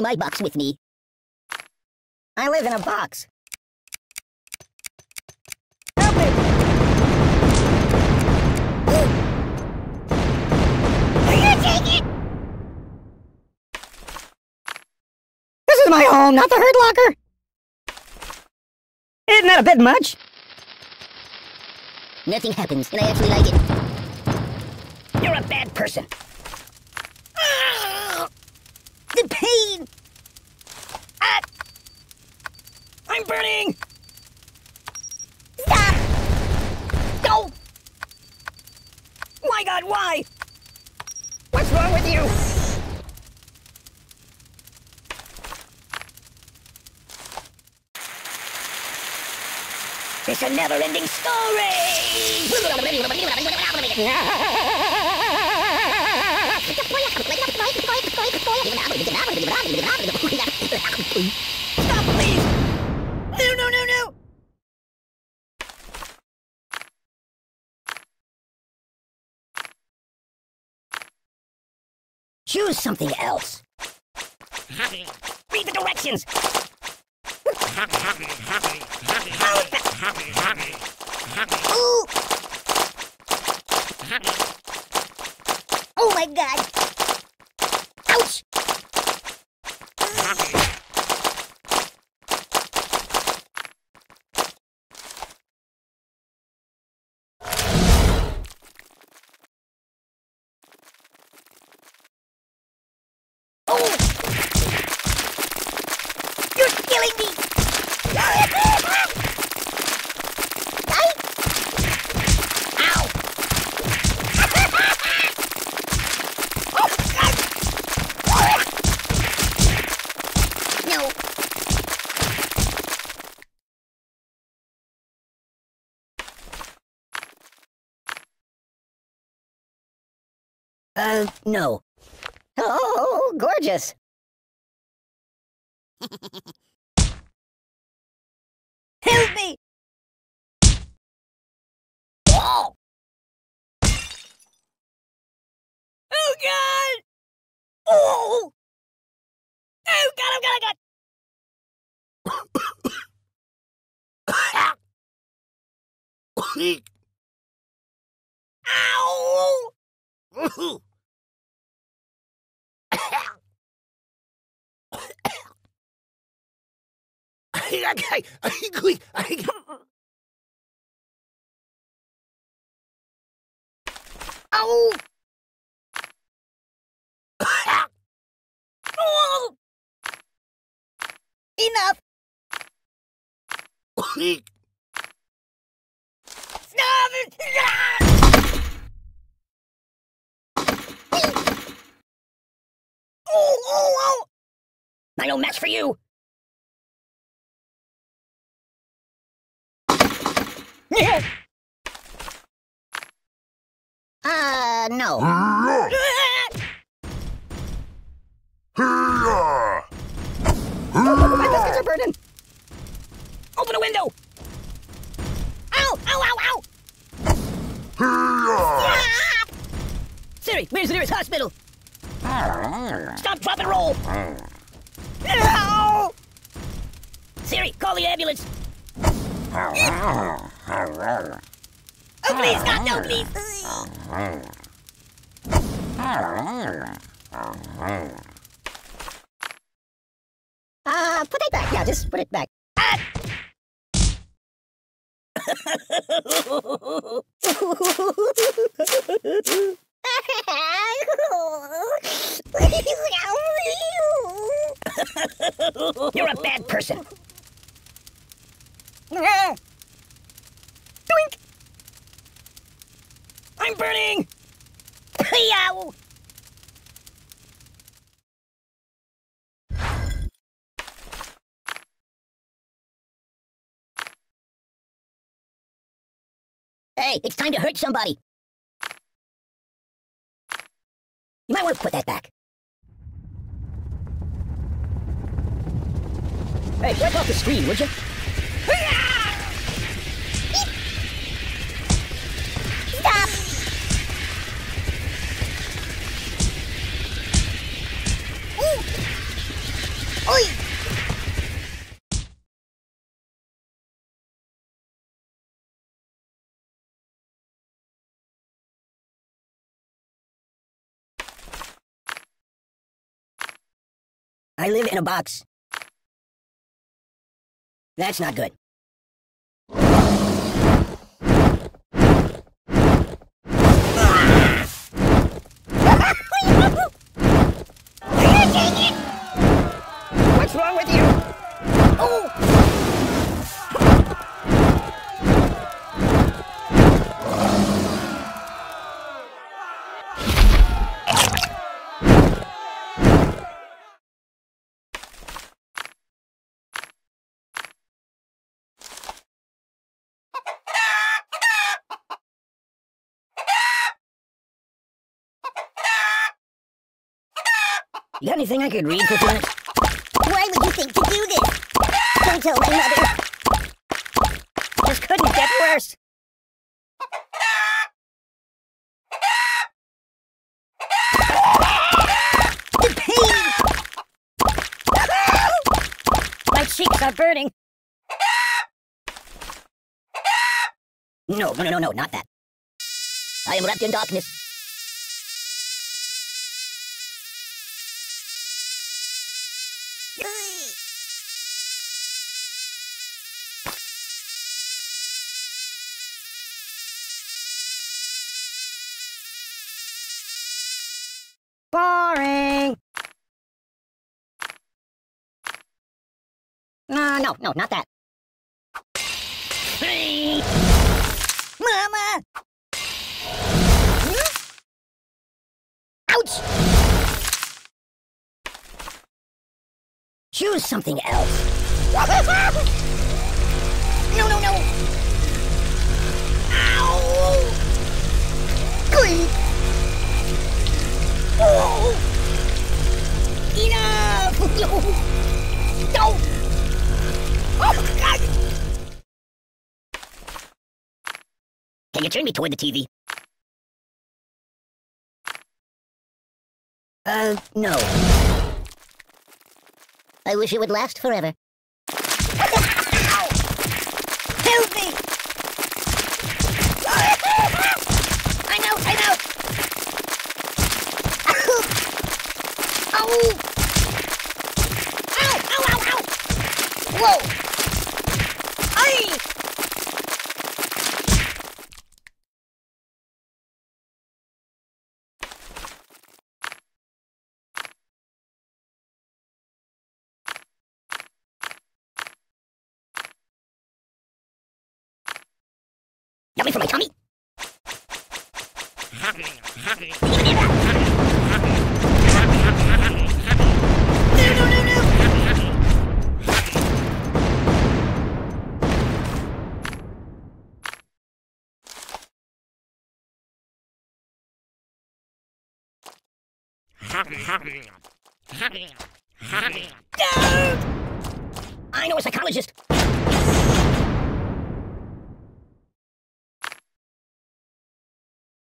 my box with me. I live in a box. Help me! Will you take it? This is my home, not the Hurt Locker. Isn't that a bit much? Nothing happens, and I actually like it. You're a bad person. The pain! I'm burning! Stop! Go! My God, why? What's wrong with you? It's a never-ending story! Stop, please! No! Choose something else. Read the directions. Oh my God! Ouch! No. Oh, gorgeous. Help me! Oh! Oh, God! Oh! Oh, God, I'm gonna get... Ow! Ow! Oh! Enough! Stop it! Oh! I don't match for you! No. Oh, my biscuits are burning! Open a window! Ow! Siri, where's the nearest hospital? Stop, drop, and roll! No! Siri, call the ambulance! Oh, please, God, no, please! Put it back. Yeah, just put it back. You're a bad person. Doink! I'm burning! Yow! Hey, it's time to hurt somebody. You might want to put that back. Hey, wipe off the screen, would you? Stop! Ooh. I live in a box. That's not good. What's wrong with you? Oh! You got anything I could read for 2 minutes? Why would you think to do this? Don't tell my mother. This couldn't get worse. The pain! My cheeks are burning. No, not that. I am wrapped in darkness. Boring! No, not that. Mama! Ouch! Choose something else. No! Ow! Glee! Oh! Enough! No! Oh, God! Can you turn me toward the TV? No. I wish it would last forever. Help me! I'm out! Ow! Ow! Ow! Ow! Whoa! Aye! Yummy for my tummy? I know a psychologist.